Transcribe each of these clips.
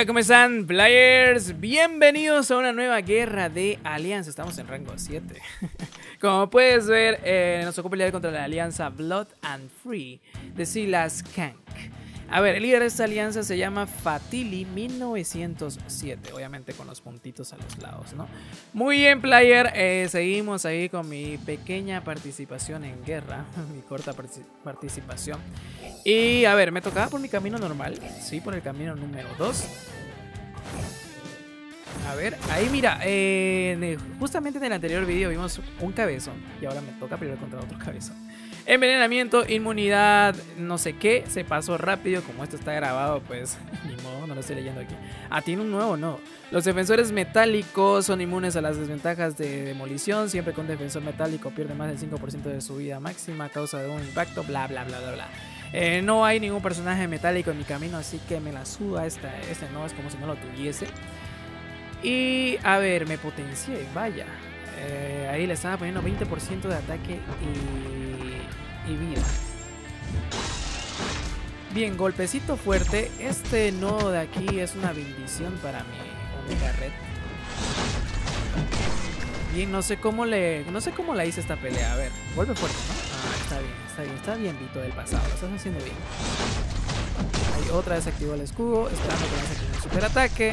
Hola, ¿cómo están, players? Bienvenidos a una nueva guerra de alianza. Estamos en rango 7. Como puedes ver, nos tocó pelear contra la alianza Blood and Free de Silas KAANK. A ver, el líder de esta alianza se llama Fatili 1907, obviamente con los puntitos a los lados, ¿no? Muy bien, player, seguimos ahí con mi pequeña participación en guerra, mi corta participación. Y a ver, me tocaba por mi camino normal, sí, por el camino número 2. A ver, ahí mira, justamente en el anterior video vimos un cabezón y ahora me toca pelear contra otro cabezón. Envenenamiento, inmunidad, no sé qué, se pasó rápido, como esto está grabado, pues ni modo, no lo estoy leyendo aquí. Ah, tiene un nuevo, no. Los defensores metálicos son inmunes a las desventajas de demolición, siempre que un defensor metálico pierde más del 5% de su vida máxima a causa de un impacto, bla, bla, bla, bla, bla. No hay ningún personaje metálico en mi camino, así que me la suda este no, es como si no lo tuviese. Y a ver, me potencié, vaya. Ahí le estaba poniendo 20% de ataque y vida. Bien, golpecito fuerte. Este nodo de aquí es una bendición para mi Omega Red. Bien, no sé cómo la hice esta pelea. A ver, golpe fuerte, ¿no? Ah, está bien, Vito del pasado. Lo estás haciendo bien. Ahí otra vez activó el escudo. Esperando que nos active el superataque.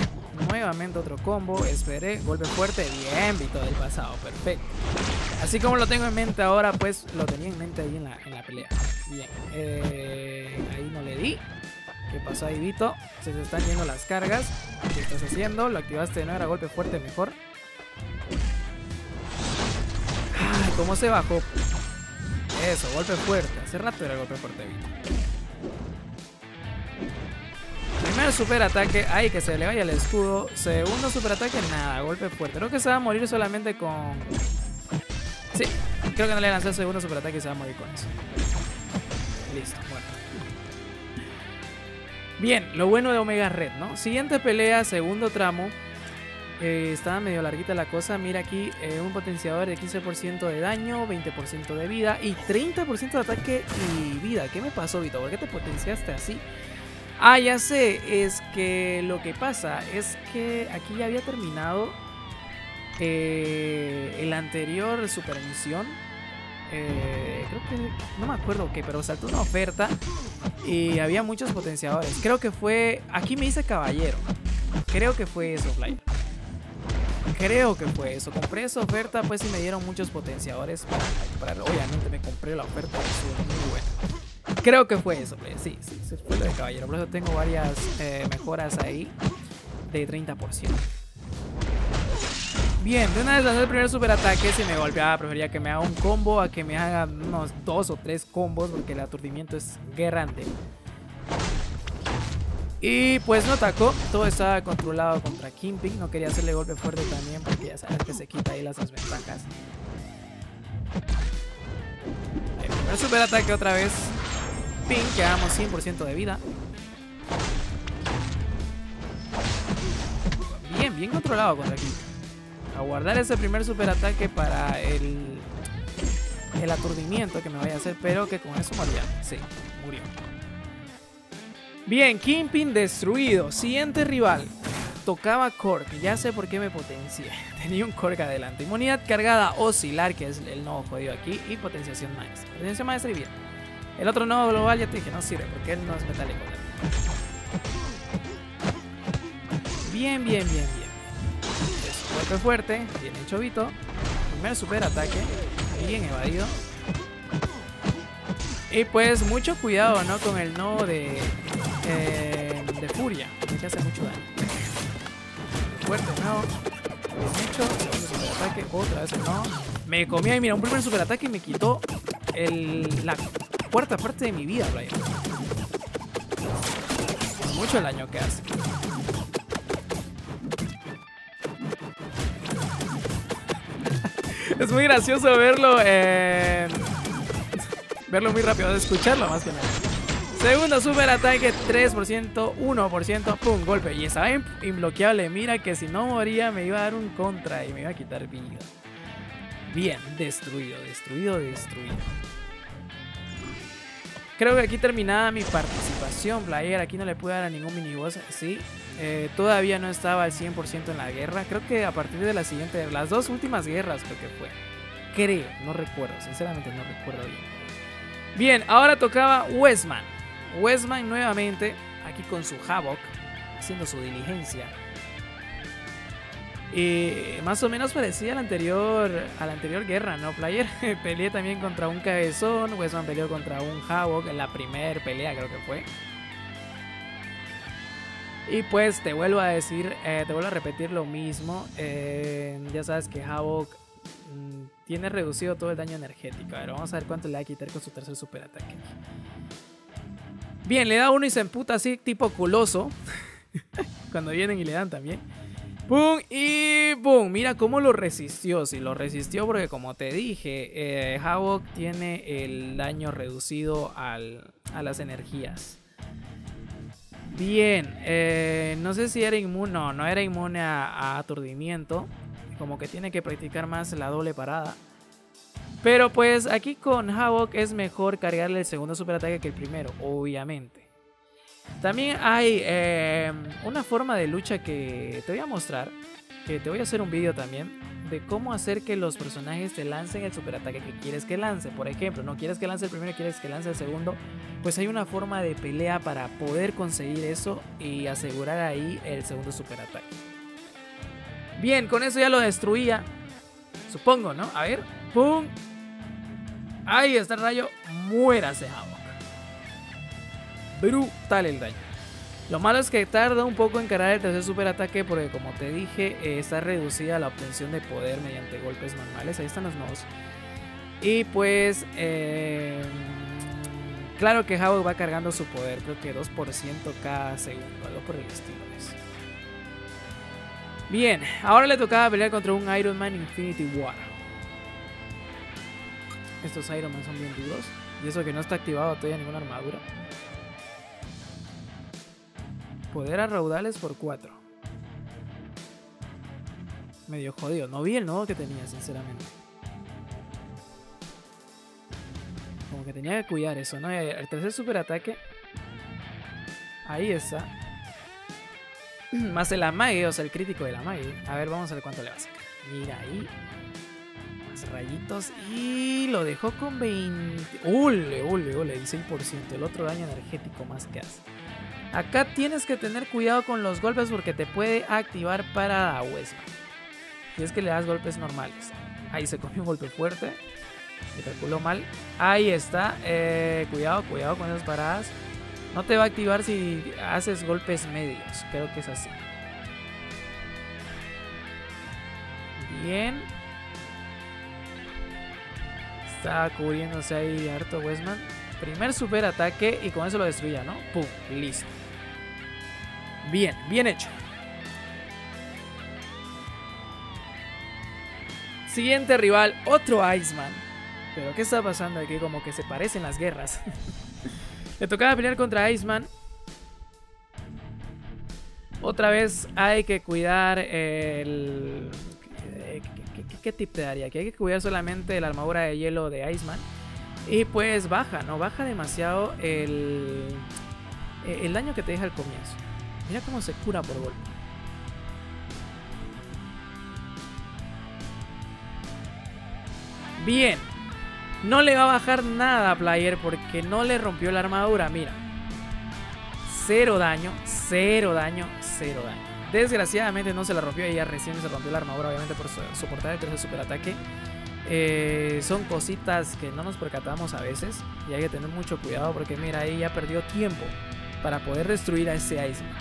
Nuevamente otro combo, esperé, golpe fuerte, bien, Vito del pasado, perfecto. Así como lo tengo en mente ahora, pues lo tenía en mente ahí en la pelea. Bien, ahí no le di. ¿Qué pasó ahí, Vito? Se te están yendo las cargas. ¿Qué estás haciendo? Lo activaste de nuevo, era golpe fuerte mejor. Ay, ¿cómo se bajó? Eso, golpe fuerte. Hace rato era golpe fuerte, Vito. Primer superataque, ay, que se le vaya el escudo. Segundo superataque, nada, golpe fuerte. Creo que se va a morir solamente con... Sí, creo que no le lancé el segundo superataque y se va a morir con eso. Listo, muerto. Bien, lo bueno de Omega Red, ¿no? Siguiente pelea, segundo tramo. Estaba medio larguita la cosa. Mira aquí, un potenciador de 15% de daño, 20% de vida y 30% de ataque y vida. ¿Qué me pasó, Vito? ¿Por qué te potenciaste así? Ah, ya sé, es que lo que pasa es que aquí ya había terminado el anterior supermisión. Creo que, no me acuerdo qué, pero saltó una oferta y había muchos potenciadores. Creo que fue, aquí me dice caballero, creo que fue eso, Flyer. Creo que fue eso, compré esa oferta pues y me dieron muchos potenciadores para comprarlo. Obviamente me compré la oferta, es muy buena. Creo que fue eso, sí, sí, fue lo de caballero. Por eso tengo varias mejoras ahí de 30%. Bien, de una vez lanzó el primer superataque. Si me golpeaba, prefería que me haga un combo a que me haga unos 2 o 3 combos, porque el aturdimiento es grande. Y pues no atacó. Todo estaba controlado contra Kingpin. No quería hacerle golpe fuerte también, porque ya sabes que se quita ahí las desventajas. El primer superataque otra vez. Ping, que hagamos 100% de vida. Bien, bien controlado contra aquí. A guardar ese primer superataque para el aturdimiento que me vaya a hacer, pero que con eso moría. Sí, murió. Bien, Kingpin destruido. Siguiente rival. Tocaba Korg. Ya sé por qué me potencié. Tenía un Korg adelante. Inmunidad cargada oscilar, que es el nuevo jodido aquí. Y potenciación maestra. Potenciación maestra y vida. El otro nodo global ya te dije, no sirve porque él no es metálico. Bien, bien, bien, bien. Eso, golpe fuerte, bien hecho, Vito. Primer superataque, bien evadido. Y pues mucho cuidado, ¿no? Con el nodo de furia, que hace mucho daño. Fuerte, no. Bien hecho, segundo superataque, otra vez no. Me comí ahí, mira, un primer superataque y me quitó la cuarta parte de mi vida, Brian. Mucho el daño que hace. Es muy gracioso verlo. Verlo muy rápido, escucharlo más que nada. Segundo super ataque, 3%, 1%, pum, golpe. Y estaba imbloqueable. Mira que si no moría me iba a dar un contra y me iba a quitar vida. Bien, destruido, destruido, destruido. Creo que aquí terminaba mi participación, player. Aquí no le pude dar a ningún miniboss. Sí, Todavía no estaba al 100% en la guerra. Creo que a partir de la siguiente, las dos últimas guerras creo que fue. Creo, no recuerdo, sinceramente no recuerdo bien. Bien, ahora tocaba Westman. Westman nuevamente, aquí con su Havok, haciendo su diligencia. Y más o menos parecía a la anterior guerra, ¿no, player? Peleé también contra un cabezón, Westman peleó contra un Havok en la primera pelea, creo que fue. Y pues te vuelvo a decir, te vuelvo a repetir lo mismo. Ya sabes que Havok tiene reducido todo el daño energético. A ver, vamos a ver cuánto le va a quitar con su tercer superataque. Bien, le da uno y se emputa así, tipo culoso. Cuando vienen y le dan también. ¡Pum! Y ¡pum! Mira cómo lo resistió. Sí, lo resistió porque, como te dije, Havok tiene el daño reducido a las energías. Bien, no sé si era inmune. No, no era inmune a aturdimiento. Como que tiene que practicar más la doble parada. Pero pues aquí con Havok es mejor cargarle el segundo superataque que el primero, obviamente. También hay una forma de lucha que te voy a mostrar, que te voy a hacer un vídeo también, de cómo hacer que los personajes te lancen el superataque que quieres que lance. Por ejemplo, no quieres que lance el primero, quieres que lance el segundo. Pues hay una forma de pelea para poder conseguir eso y asegurar ahí el segundo superataque. Bien, con eso ya lo destruía, supongo, ¿no? A ver, ¡pum! Ahí está el rayo, muérase Havok. Brutal el daño. Lo malo es que tarda un poco en cargar el tercer superataque porque, como te dije, está reducida la obtención de poder mediante golpes normales. Ahí están los nodos. Y pues, claro que Havok va cargando su poder, creo que 2% cada segundo, algo por el estilo de eso. Bien, ahora le tocaba pelear contra un Iron Man Infinity War. Estos Iron Man son bien duros. Y eso que no está activado todavía ninguna armadura. Poder a raudales por 4. Medio jodido. No vi el nodo que tenía, sinceramente. Como que tenía que cuidar eso, ¿no? El tercer superataque. Ahí está. Más el amague, o sea, el crítico del amague. A ver, vamos a ver cuánto le va a sacar. Mira ahí. Más rayitos. Y lo dejó con 20. Ule, ule, ule. El 6%. El otro daño energético más que hace. Acá tienes que tener cuidado con los golpes porque te puede activar para Westman. Si es que le das golpes normales. Ahí se comió un golpe fuerte. Se calculó mal. Ahí está. Cuidado, cuidado con esas paradas. No te va a activar si haces golpes medios. Creo que es así. Bien. Está cubriéndose ahí harto Westman. Primer super ataque y con eso lo destruía, ¿no? Pum, listo. Bien, bien hecho. Siguiente rival, otro Iceman. Pero ¿qué está pasando aquí? Como que se parecen las guerras. Le tocaba pelear contra Iceman. Otra vez hay que cuidar el... ¿Qué tip te daría? Que hay que cuidar solamente la armadura de hielo de Iceman. Y pues baja, ¿no? Baja demasiado el daño que te deja al comienzo. Mira cómo se cura por golpe. Bien. No le va a bajar nada a player porque no le rompió la armadura, mira. Cero daño, cero daño, cero daño. Desgraciadamente no se la rompió, ella recién se rompió la armadura, obviamente por soportar el tercer superataque. Son cositas que no nos percatamos a veces y hay que tener mucho cuidado porque mira, ahí ya perdió tiempo para poder destruir a ese Iceman.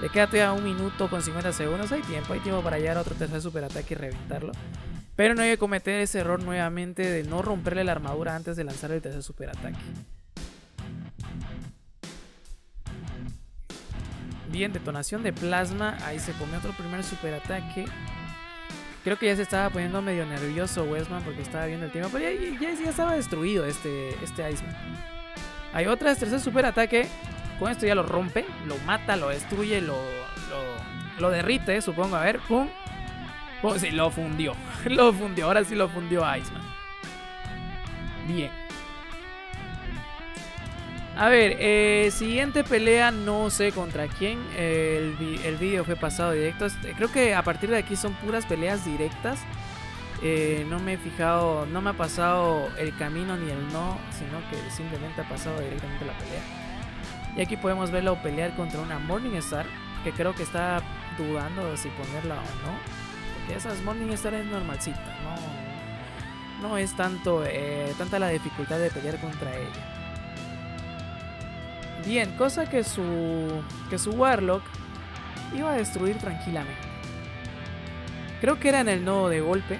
Le queda todavía 1 minuto con 50 segundos, hay tiempo para llegar a otro tercer superataque y reventarlo. Pero no hay que cometer ese error nuevamente de no romperle la armadura antes de lanzar el tercer superataque. Bien, detonación de plasma. Ahí se comió otro primer superataque. Creo que ya se estaba poniendo medio nervioso Westman porque estaba viendo el tiempo. Pero ya estaba destruido este Iceman. Hay otra tercer superataque. Con esto ya lo rompe, lo mata, lo destruye, lo derrite, supongo. A ver, pum. Oh, sí, lo fundió. Lo fundió. Ahora sí lo fundió a Iceman. Bien. A ver, siguiente pelea, no sé contra quién. El video fue pasado directo. Creo que a partir de aquí son puras peleas directas. No me he fijado, no me ha pasado el camino ni el no, sino que simplemente ha pasado directamente la pelea. Y aquí podemos verlo pelear contra una Morningstar, que creo que está dudando de si ponerla o no. Porque esas Morningstar es normalcita, no, no es tanto tanta la dificultad de pelear contra ella. Bien, cosa que su Warlock iba a destruir tranquilamente. Creo que era en el nodo de golpe.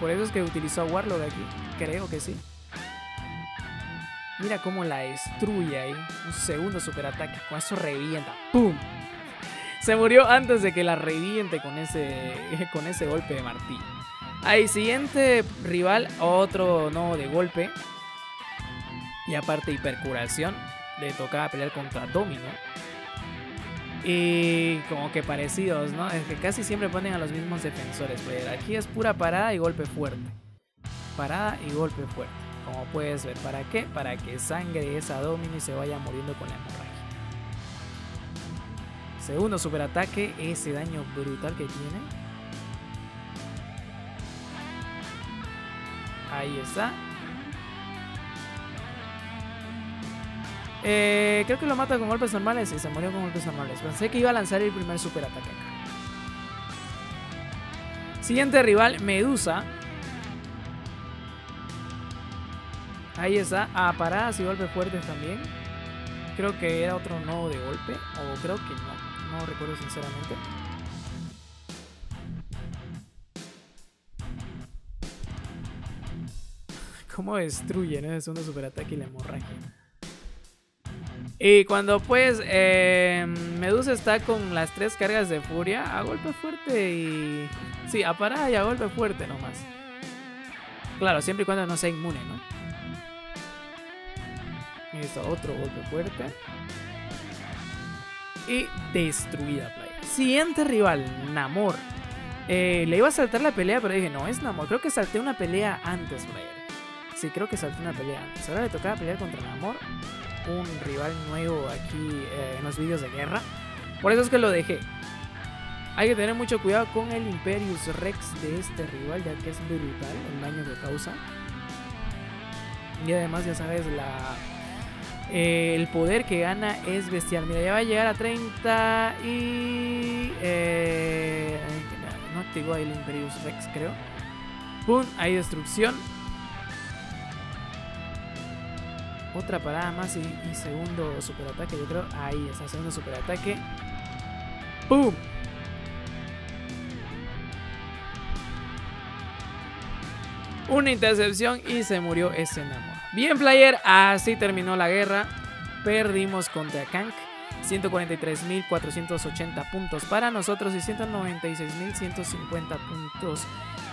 Por eso es que utilizó a Warlock aquí. Creo que sí. Mira cómo la destruye ahí. Un segundo superataque. Con eso revienta. ¡Pum! Se murió antes de que la reviente con ese golpe de martillo. Ahí, siguiente rival. Otro nodo de golpe. Y aparte hipercuración. Le tocaba pelear contra Domino. Y como que parecidos, ¿no? Es que casi siempre ponen a los mismos defensores. Pero aquí es pura parada y golpe fuerte. Parada y golpe fuerte. Como puedes ver. ¿Para qué? Para que sangre esa Domino y se vaya muriendo con la hemorragia. Segundo superataque. Ese daño brutal que tiene. Ahí está. Creo que lo mata con golpes normales. Sí, se murió con golpes normales. Pensé que iba a lanzar el primer superataque acá. Siguiente rival, Medusa. Ahí está. A paradas y golpes fuertes también. Creo que era otro nodo de golpe. O creo que no. No recuerdo sinceramente. ¿Cómo destruyen el segundo superataque y la hemorragia? Y cuando pues Medusa está con las tres cargas de furia, a golpe fuerte y... Sí, a parada y a golpe fuerte nomás. Claro, siempre y cuando no sea inmune, ¿no? Y eso, otro golpe fuerte. Y destruida, playa. Siguiente rival, Namor. Le iba a saltar la pelea, pero dije, no, es Namor. Creo que salté una pelea antes, playa. Sí, creo que salté una pelea antes. Ahora le tocaba pelear contra Namor. Un rival nuevo aquí en los vídeos de guerra. Por eso es que lo dejé. Hay que tener mucho cuidado con el Imperius Rex de este rival, ya que es brutal el daño que causa. Y además ya sabes, el poder que gana es bestial. Mira, ya va a llegar a 30 y... no activó ahí el Imperius Rex, creo. ¡Pum! Hay destrucción. Otra parada más y segundo superataque, yo creo. Ahí está, segundo superataque. ¡Pum! Una intercepción y se murió ese Namor. Bien, player, así terminó la guerra. Perdimos contra KAANK. 143.480 puntos para nosotros y 196.150 puntos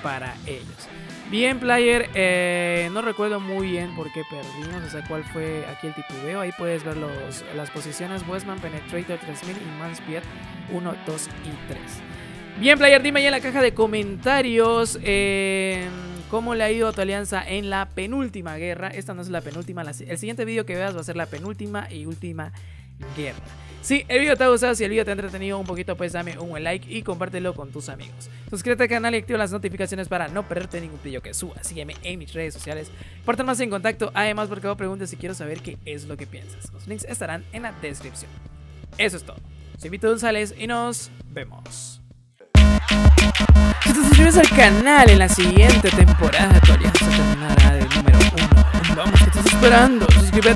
para ellos. Bien, player, no recuerdo muy bien por qué perdimos, o sea, cuál fue aquí el titubeo. Ahí puedes ver las posiciones: Westman, Penetrator 3000 y Manspiet 1, 2 y 3. Bien, player, dime ahí en la caja de comentarios cómo le ha ido a tu alianza en la penúltima guerra. Esta no es la penúltima, el siguiente vídeo que veas va a ser la penúltima y última guerra. Si el video te ha gustado, si el video te ha entretenido un poquito, pues dame un buen like y compártelo con tus amigos. Suscríbete al canal y activa las notificaciones para no perderte ningún video que suba. Sígueme en mis redes sociales para estar más en contacto. Además, por favor, pregunta si quiero saber qué es lo que piensas. Los links estarán en la descripción. Eso es todo. Soy Vito González y nos vemos. Si te suscribes al canal en la siguiente temporada, tu alianza terminará del número 1. Vamos, ¿qué estás esperando? Suscríbete.